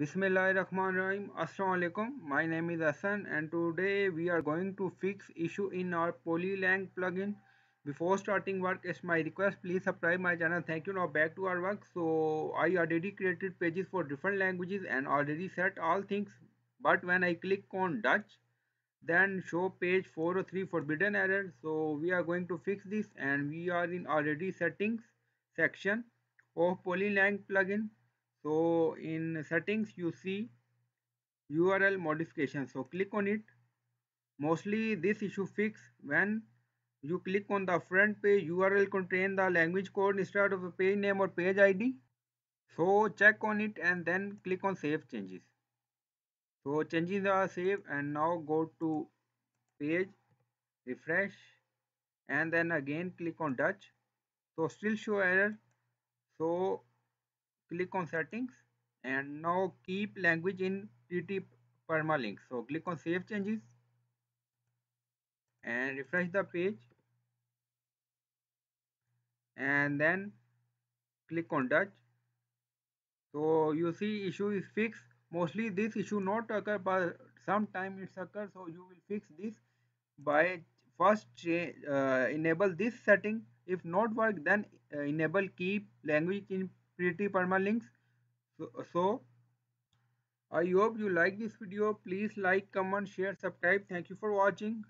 Bismillahirrahmanirrahim. Assalamu alaikum. My name is Hassan and today we are going to fix issue in our Polylang plugin. Before starting work, it's my request, please subscribe my channel. Thank you. Now back to our work. So I already created pages for different languages and already set all things, but when I click on Dutch, then show page 403 forbidden error. So we are going to fix this and we are in already settings section of Polylang plugin. So in settings you see URL modification, so click on it. Mostly this issue fix when you click on the front page URL contain the language code instead of the page name or page ID. So check on it and then click on save changes. So changes are saved and now go to page, refresh and then again click on Dutch. So still show error. So click on settings and now keep language in TT permalink. So click on save changes and refresh the page and then click on Dutch. So you see issue is fixed. Mostly this issue not occur, but sometime it occurs. So you will fix this by first enable this setting. If not work, then enable keep language in pretty permalinks. So I hope you like this video. Please like, comment, share, subscribe. Thank you for watching.